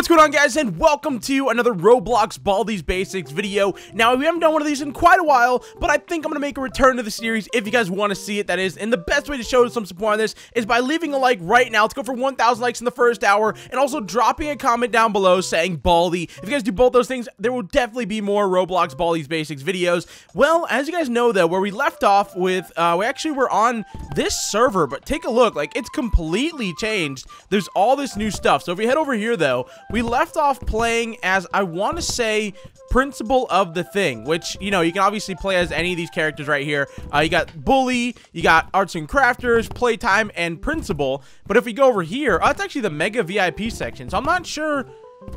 What's going on, guys, and welcome to another Roblox Baldi's Basics video. Now, we haven't done one of these in quite a while, but I think I'm going to make a return to the series if you guys want to see it, that is. And the best way to show some support on this is by leaving a like right now. Let's go for 1,000 likes in the first hour, and also dropping a comment down below saying Baldi. If you guys do both those things, there will definitely be more Roblox Baldi's Basics videos. Well, as you guys know, though, where we left off with, we actually were on this server, but take a look. Like, it's completely changed. There's all this new stuff. So if we head over here, though, we left off playing as, I want to say, Principal of the Thing, which, you know, you can obviously play as any of these characters right here. You got Bully, you got Arts and Crafters, Playtime, and Principal. But if we go over here, oh, it's actually the Mega VIP section, so I'm not sure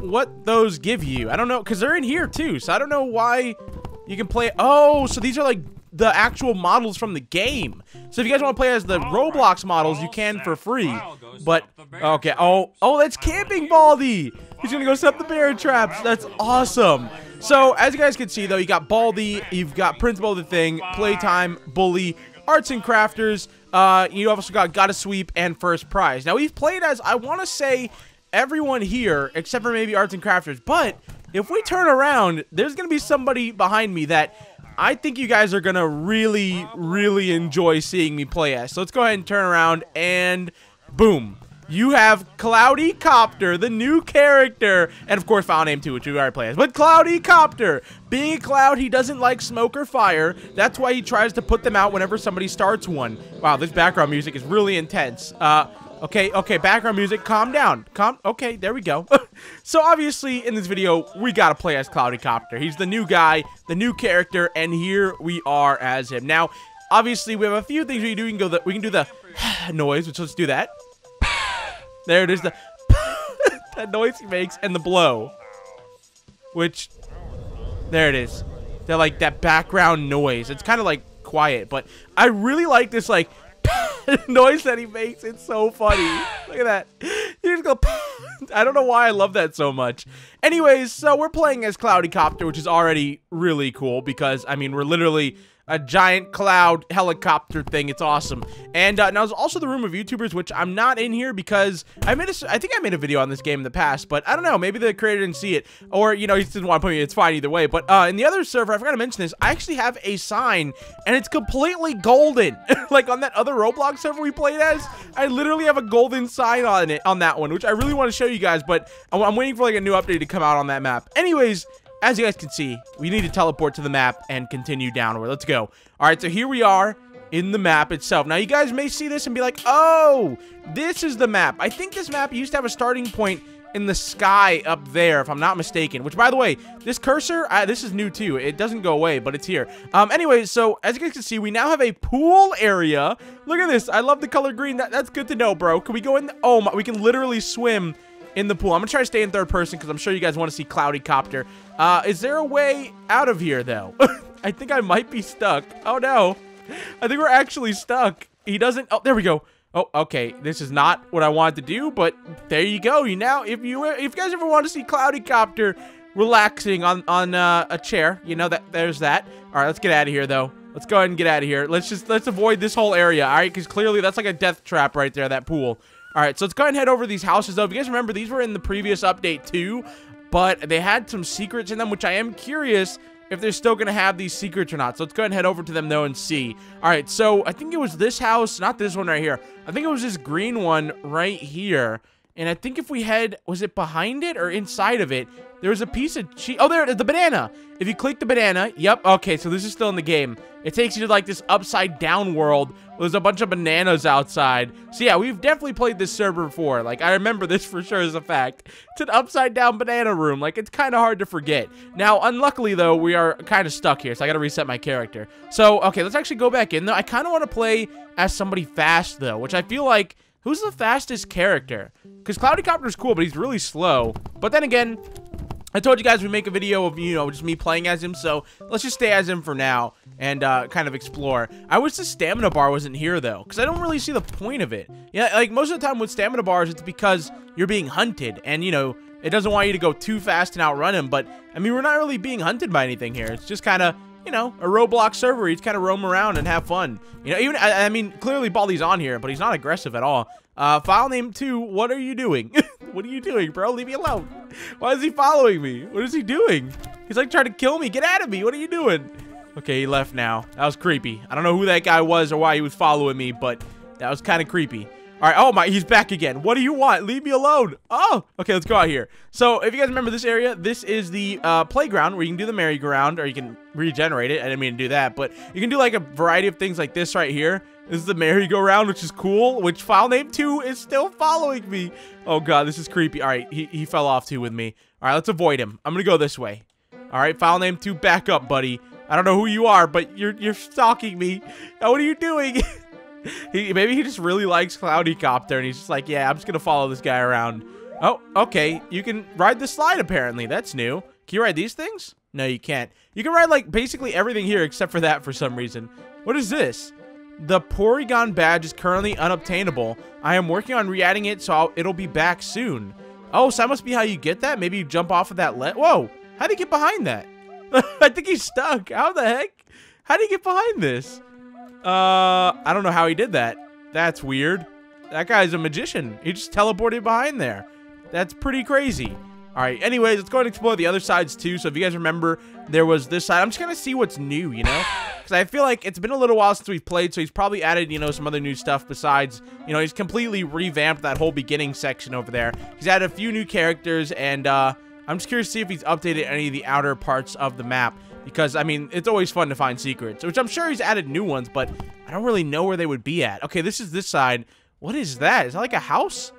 what those give you. I don't know, because they're in here too, so I don't know why you can play. Oh, so these are like the actual models from the game. So if you guys want to play as the Roblox models, you can for free. But, okay. Oh, that's Camping Baldi. He's going to go set the bear traps. That's awesome. So as you guys can see, though, you got Baldi, you've got Principal of the Thing, Playtime, Bully, Arts and Crafters. You also got Gotta Sweep and First Prize. Now, we've played as, I want to say, everyone here except for maybe Arts and Crafters. But if we turn around, there's going to be somebody behind me that I think you guys are going to really, really enjoy seeing me play as. So let's go ahead and turn around, and boom. You have Cloudy Copter, the new character, and of course Filename2, which we already play as. But Cloudy Copter, being a cloud, he doesn't like smoke or fire. That's why he tries to put them out whenever somebody starts one. Wow, this background music is really intense. Okay, background music, calm down. Okay, there we go. So obviously, in this video, we gotta play as Cloudy Copter. He's the new guy, the new character, and here we are as him. Now, obviously, we have a few things we can do. We can do the noise, which let's do that. There it is, the that noise he makes, and the blow, which, there it is. They're like that background noise. It's kind of like quiet, but I really like this, like, noise that he makes. It's so funny. Look at that. You just go. I don't know why I love that so much. Anyways, so we're playing as Cloudy Copter, which is already really cool because, I mean, we're literally a giant cloud helicopter thing. It's awesome. And now there's also the room of YouTubers, which I'm not in here because I think I made a video on this game in the past, but I don't know, maybe the creator didn't see it, or, you know, he just didn't want to put me. It's fine either way. But in the other server, I forgot to mention this, I actually have a sign, and it's completely golden. Like on that other Roblox server we played as, I literally have a golden sign on it, on that one, which I really want to show you guys, but I'm waiting for like a new update to come out on that map. Anyways, as you guys can see, we need to teleport to the map and continue downward. Let's go. All right, so here we are in the map itself. Now, you guys may see this and be like, oh, this is the map. I think this map used to have a starting point in the sky up there, if I'm not mistaken. Which, by the way, this cursor, this is new too. It doesn't go away, but it's here. Anyways, so as you guys can see, we now have a pool area. Look at this. I love the color green. That's good to know, bro. Can we go in? Oh, my. We can literally swim in the pool. I'm gonna try to stay in third person because I'm sure you guys want to see Cloudy Copter. Is there a way out of here, though? I think I might be stuck. Oh, no. I think we're actually stuck. He doesn't. Oh, there we go. Oh, okay. This is not what I wanted to do, but there you go. You now, if you guys ever want to see Cloudy Copter relaxing on a chair, you know, that there's that. All right, let's get out of here, though. Let's go ahead and get out of here. Let's avoid this whole area. All right, because clearly that's like a death trap right there, that pool. All right, so let's go ahead and head over these houses, though. If you guys remember, these were in the previous update, too, but they had some secrets in them, which I am curious if they're still going to have these secrets or not. So let's go ahead and head over to them, though, and see. All right, so I think it was this house, not this one right here. I think it was this green one right here, and I think if we head, was it behind it or inside of it? There was a piece of cheese. Oh, there it is, the banana. If you click the banana, yep, okay, so this is still in the game. It takes you to, like, this upside-down world. There's a bunch of bananas outside. So, yeah, we've definitely played this server before. Like, I remember this for sure as a fact. It's an upside-down banana room. Like, it's kind of hard to forget. Now, unluckily, though, we are kind of stuck here, so I got to reset my character. So, okay, let's actually go back in, though. I kind of want to play as somebody fast, though, which I feel like, who's the fastest character? Because Cloudy Copter's cool, but he's really slow. But then again, I told you guys we make a video of, you know, just me playing as him, so let's just stay as him for now and kind of explore. I wish the stamina bar wasn't here, though, because I don't really see the point of it. Yeah, like, most of the time with stamina bars, it's because you're being hunted, and, you know, it doesn't want you to go too fast and outrun him, but, I mean, we're not really being hunted by anything here. It's just kind of, you know, a Roblox server where you just kind of roam around and have fun. You know, even, I mean, clearly Baldi's on here, but he's not aggressive at all. Filename2, what are you doing? What are you doing, bro? Leave me alone. Why is he following me? What is he doing? He's like trying to kill me. Get out of me. What are you doing? Okay, he left now. That was creepy. I don't know who that guy was or why he was following me, but that was kind of creepy. All right. Oh, my. He's back again. What do you want? Leave me alone. Oh, okay. Let's go out here. So if you guys remember this area, this is the playground where you can do the merry-go-round or you can regenerate it. I didn't mean to do that, but you can do like a variety of things like this right here. This is the merry-go-round, which is cool, which Filename2 is still following me. Oh, God. This is creepy. All right. He fell off too with me. All right. Let's avoid him. I'm going to go this way. All right. Filename2, back up, buddy. I don't know who you are, but you're stalking me. Now, what are you doing? Maybe he just really likes Cloudy Copter, and he's just like, yeah, I'm just going to follow this guy around. Oh, okay. You can ride the slide, apparently. That's new. Can you ride these things? No, you can't. You can ride, like, basically everything here except for that for some reason. What is this? The Porygon badge is currently unobtainable. I am working on re-adding it, so it'll be back soon. Oh, so that must be how you get that? Maybe you jump off of that ledge. Whoa. How do you get behind that? I think he's stuck. How the heck? How do you get behind this? I don't know how he did that. That's weird. That guy's a magician. He just teleported behind there. That's pretty crazy. All right. Anyways, let's go ahead and explore the other sides too. So if you guys remember, there was this side. I'm just going to see what's new, you know? Because I feel like it's been a little while since we've played, so he's probably added, you know, some other new stuff besides, you know, he's completely revamped that whole beginning section over there. He's added a few new characters and, I'm just curious to see if he's updated any of the outer parts of the map because, I mean, it's always fun to find secrets, which I'm sure he's added new ones, but I don't really know where they would be at. Okay, this is this side. What is that? Is that like a house?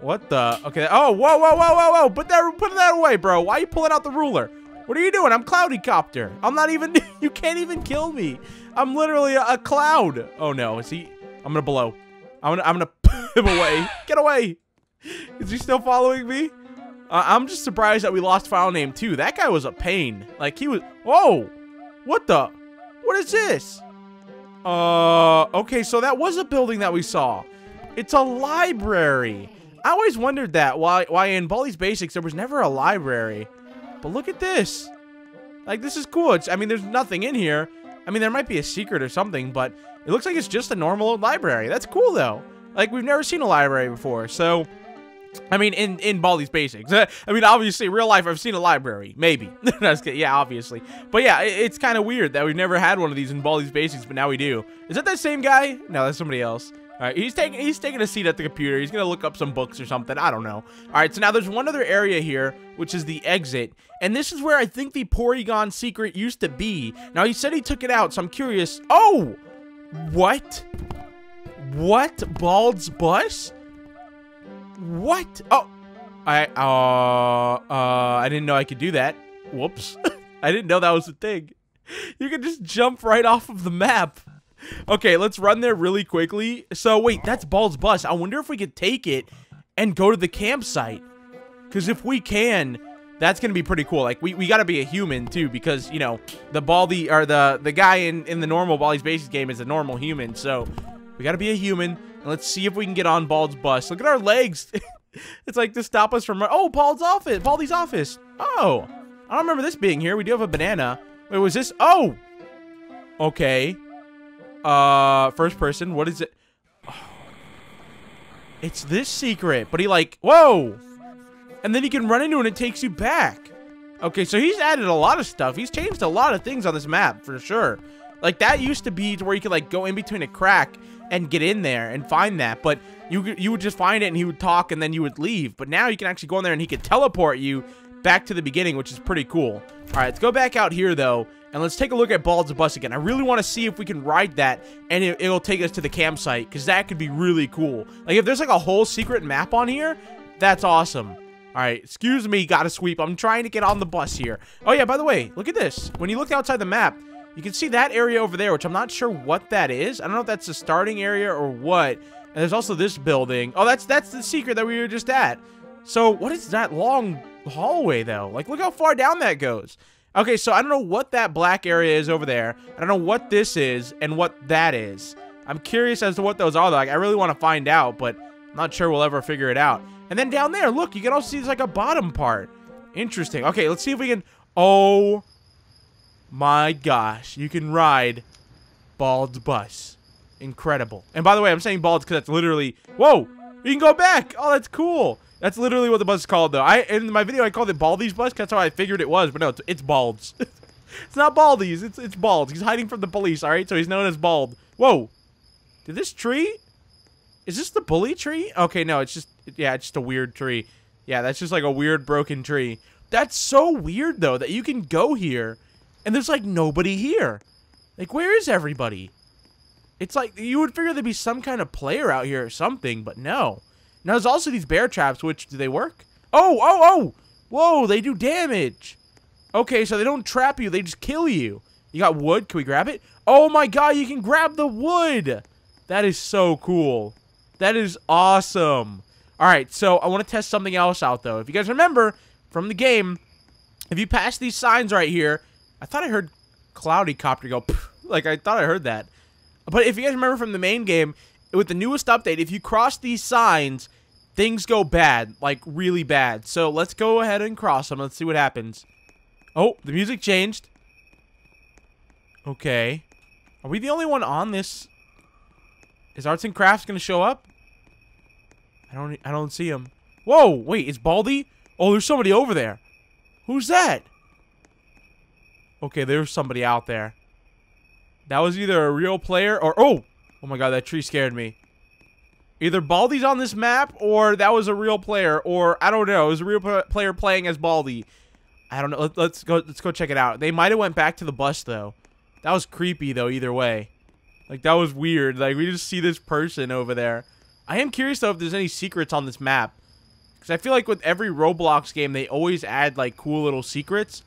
What the? Okay. Oh, whoa, whoa, whoa, whoa, whoa. Put that away, bro. Why are you pulling out the ruler? What are you doing? I'm Cloudy Copter. I'm not even, you can't even kill me. I'm literally a cloud. Oh, no. Is he? I'm going to blow. I'm going to put him away. Get away. Is he still following me? I'm just surprised that we lost Filename2. That guy was a pain. Like, he was... Whoa! What the... What is this? Okay, so that was a building that we saw. It's a library. I always wondered that. Why in Baldi's Basics, there was never a library. But look at this. Like, this is cool. It's, I mean, there's nothing in here. I mean, there might be a secret or something, but it looks like it's just a normal old library. That's cool, though. Like, we've never seen a library before, so... I mean, in Baldi's Basics. I mean, obviously, real life, I've seen a library. Maybe. Yeah, obviously. But yeah, it's kind of weird that we've never had one of these in Baldi's Basics, but now we do. Is that same guy? No, that's somebody else. All right, he's taking a seat at the computer. He's going to look up some books or something. I don't know. All right, so now there's one other area here, which is the exit. And this is where I think the Porygon secret used to be. Now, he said he took it out, so I'm curious. Oh! What? What? Bald's Bus? What? Oh, I didn't know I could do that. Whoops. I didn't know that was a thing. You could just jump right off of the map. Okay, let's run there really quickly. So wait, that's Bald's Bus. I wonder if we could take it and go to the campsite. Because if we can, that's going to be pretty cool. Like, we got to be a human, too, because, you know, the guy in the normal Baldi's Basics game is a normal human. So we got to be a human. Let's see if we can get on Bald's Bus. Look at our legs. It's like to stop us from... Oh, Baldi's office. Oh, I don't remember this being here. We do have a banana. Wait, was this... Oh! Okay. First person. What is it? Oh. It's this secret. But he like... Whoa! And then he can run into it and it takes you back. Okay, so he's added a lot of stuff. He's changed a lot of things on this map, for sure. Like, that used to be where you could, like, go in between a crack and get in there and find that. But you would just find it, and he would talk, and then you would leave. But now you can actually go in there, and he could teleport you back to the beginning, which is pretty cool. All right, let's go back out here, though, and let's take a look at Bald's Bus again. I really want to see if we can ride that, and it'll take us to the campsite, because that could be really cool. Like, if there's, like, a whole secret map on here, that's awesome. All right, excuse me, Gotta Sweep. I'm trying to get on the bus here. Oh, yeah, by the way, look at this. When you look outside the map... You can see that area over there, which I'm not sure what that is. I don't know if that's the starting area or what. And there's also this building. Oh, that's the secret that we were just at. So what is that long hallway, though? Like, look how far down that goes. Okay, so I don't know what that black area is over there. I don't know what this is and what that is. I'm curious as to what those are, though. Like, I really want to find out, but I'm not sure we'll ever figure it out. And then down there, look, you can also see there's, like, a bottom part. Interesting. Okay, let's see if we can... Oh... My gosh, you can ride Bald's Bus. Incredible. And by the way, I'm saying Bald's because that's literally... Whoa! We can go back. Oh, that's cool. That's literally what the bus is called, though. In my video, I called it Baldi's Bus. That's how I figured it was, but no, it's Bald's. It's not Baldi's. It's Bald's. He's hiding from the police, all right? So he's known as Bald. Whoa. Did this tree? Is this the bully tree? Okay, no, it's just... yeah, it's just a weird tree. Yeah, that's just like a weird broken tree. That's so weird, though, that you can go here, and there's, like, nobody here. Like, where is everybody? It's like, you would figure there'd be some kind of player out here or something, but no. Now, there's also these bear traps, which, do they work? Oh, oh, oh! Whoa, they do damage! Okay, so they don't trap you, they just kill you. You got wood, can we grab it? Oh my god, you can grab the wood! That is so cool. That is awesome. Alright, so I want to test something else out, though. If you guys remember, from the game, if you pass these signs right here, I thought I heard Cloudy Copter go, pff, like, I thought I heard that. But if you guys remember from the main game, with the newest update, if you cross these signs, things go bad, like really bad. So let's go ahead and cross them. Let's see what happens. Oh, the music changed. Okay. Are we the only one on this? Is Arts and Crafts going to show up? I don't see him. Whoa, wait, it's Baldi? Oh, there's somebody over there. Who's that? Okay, there's somebody out there. That was either a real player or... oh! Oh my god, that tree scared me. Either Baldi's on this map, or that was a real player, or I don't know. It was a real player playing as Baldi. I don't know. Let's go check it out. They might have went back to the bus, though. That was creepy, though, either way. Like, that was weird. Like, we just see this person over there. I am curious, though, if there's any secrets on this map. Because I feel like with every Roblox game, they always add, like, cool little secrets.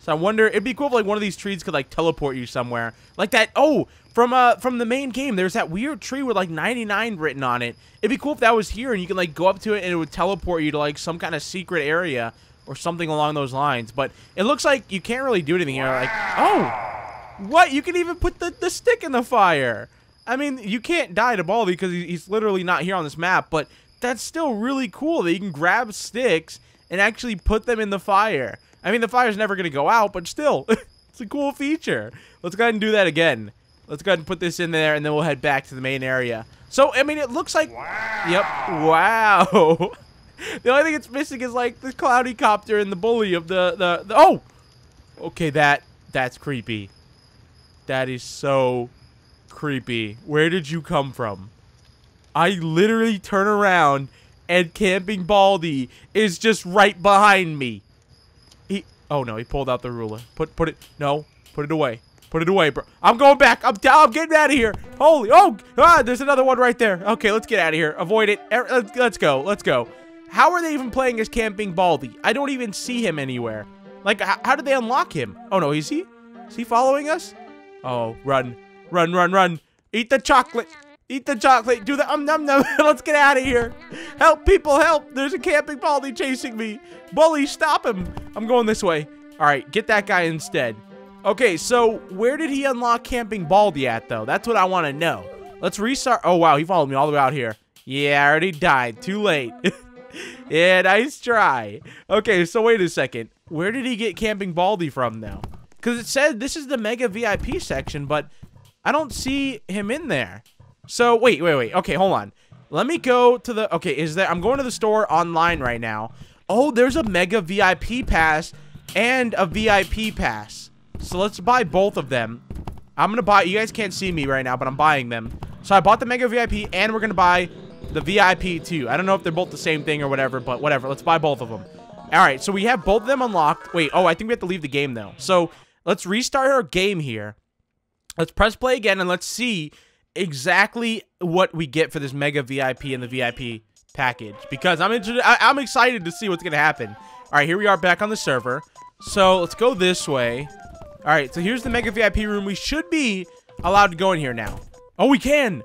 So I wonder, it'd be cool if, like, one of these trees could, like, teleport you somewhere. Like that, oh, from the main game, there's that weird tree with, like, 99 written on it. It'd be cool if that was here and you can, like, go up to it and it would teleport you to, like, some kind of secret area or something along those lines. But it looks like you can't really do anything here. Like, oh, what? You can even put the stick in the fire. I mean, you can't die to Baldi because he's literally not here on this map, but that's still really cool that you can grab sticks and actually put them in the fire. I mean, the fire's never going to go out, but still, it's a cool feature. Let's go ahead and do that again. Let's go ahead and put this in there, and then we'll head back to the main area. So, I mean, it looks like... wow. Yep. Wow. The only thing it's missing is, like, the Cloudy Copter and the bully of the... oh! Okay, that's creepy. That is so creepy. Where did you come from? I literally turn around, and Camping Baldi is just right behind me. Oh no, he pulled out the ruler. Put it. No, put it away. Put it away, bro. I'm going back. I'm getting out of here. Holy! Oh, ah, there's another one right there. Okay, let's get out of here. Avoid it. Let's go. Let's go. How are they even playing as Camping Baldi? I don't even see him anywhere. Like, how did they unlock him? Oh no, is he following us? Oh, run, run, run, run! Eat the chocolate. Eat the chocolate. Do the num num. Let's get out of here. Help, people, help. There's a Camping Baldi chasing me. Bully, stop him. I'm going this way. All right, get that guy instead. Okay, so where did he unlock Camping Baldi at, though? That's what I want to know. Let's restart. Oh, wow, he followed me all the way out here. Yeah, I already died. Too late. Yeah, nice try. Okay, so wait a second. Where did he get Camping Baldi from, though? Because it said this is the Mega VIP section, but I don't see him in there. So, wait. Okay, hold on. Let me go to the... okay, I'm going to the store online right now. Oh, there's a Mega VIP pass and a VIP pass. So, let's buy both of them. I'm going to buy... you guys can't see me right now, but I'm buying them. So, I bought the Mega VIP, and we're going to buy the VIP, too. I don't know if they're both the same thing or whatever, but whatever. Let's buy both of them. All right, so we have both of them unlocked. Wait, oh, I think we have to leave the game, though. So, let's restart our game here. Let's press play again, and let's see exactly what we get for this Mega VIP and the VIP package, because I'm excited to see what's gonna happen. All right, here we are back on the server, so let's go this way. All right, so here's the Mega VIP room. We should be allowed to go in here now. Oh, we can.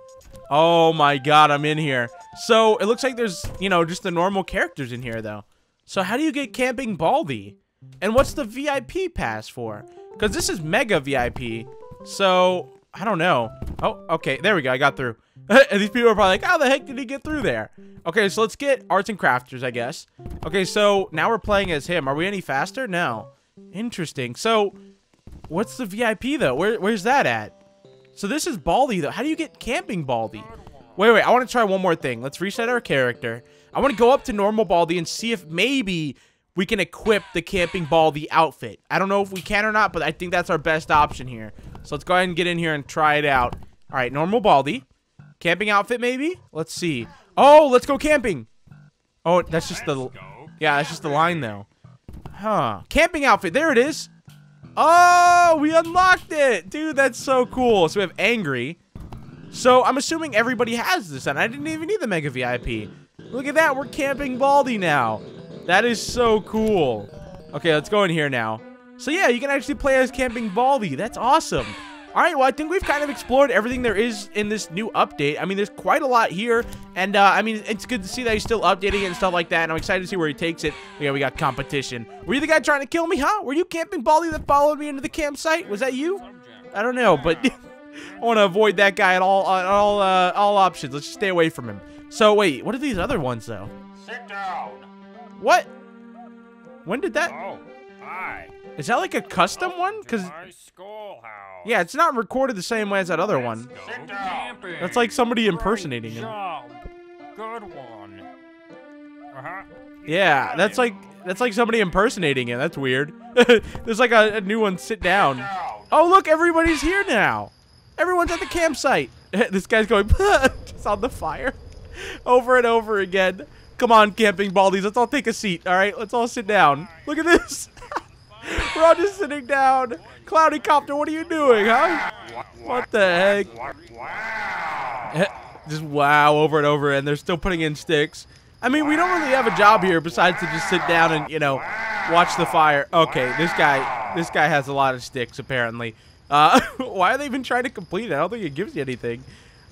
Oh my god, I'm in here. So it looks like there's, you know, just the normal characters in here, though. So how do you get Camping Baldi, and what's the VIP pass for? Because this is Mega VIP, so I don't know. Oh, okay. There we go. I got through. And these people are probably like, how the heck did he get through there? Okay, so let's get Arts and Crafters, I guess. Okay, so now we're playing as him. Are we any faster? No. Interesting. So, what's the VIP, though? Where's that at? So, this is Baldi, though. How do you get Camping Baldi? Wait, I want to try one more thing. Let's reset our character. I want to go up to normal Baldi and see if maybe we can equip the Camping Baldi outfit. I don't know if we can or not, but I think that's our best option here. So let's go ahead and get in here and try it out. All right, normal Baldi. Camping outfit maybe? Let's see. Oh, let's go camping. Oh, that's just the... Yeah, that's just the line though. Huh. Camping outfit. There it is. Oh, we unlocked it. Dude, that's so cool. So we have Angry. So I'm assuming everybody has this, and I didn't even need the Mega VIP. Look at that. We're Camping Baldi now. That is so cool. Okay, let's go in here now. So yeah, you can actually play as Camping Baldi. That's awesome. All right, well, I think we've kind of explored everything there is in this new update. I mean, there's quite a lot here, and, I mean, it's good to see that he's still updating it and stuff like that, and I'm excited to see where he takes it. Yeah, we got competition. Were you the guy trying to kill me, huh? Were you Camping Baldi that followed me into the campsite? Was that you? I don't know, but I want to avoid that guy at all options. Let's just stay away from him. So, wait, what are these other ones, though? Sit down. What? When did that... Oh, hi. Is that like a custom one? Because... Yeah, it's not recorded the same way as that other one. That's like somebody impersonating him. Good one. Yeah, that's like somebody impersonating him. That's weird. There's like a new one. Sit down. Oh, look, everybody's here now. Everyone's at the campsite. This guy's going just on the fire over and over again. Come on, Camping Baldi's. Let's all take a seat. All right, let's all sit down. Look at this. We're all just sitting down. Cloudy Copter, what are you doing, huh? What the heck? Wow. Just wow over and over, and they're still putting in sticks. I mean, we don't really have a job here besides to just sit down and, you know, watch the fire. Okay, this guy has a lot of sticks, apparently. Why are they even trying to complete it? I don't think it gives you anything.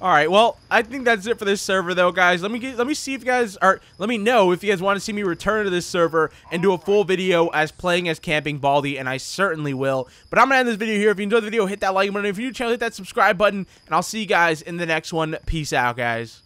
All right, well, I think that's it for this server, though, guys. Let me see if you guys are. Let me know if you guys want to see me return to this server and do a full video as playing as Camping Baldi, and I certainly will. But I'm gonna end this video here. If you enjoyed the video, hit that like button. If you're new to the channel, hit that subscribe button, and I'll see you guys in the next one. Peace out, guys.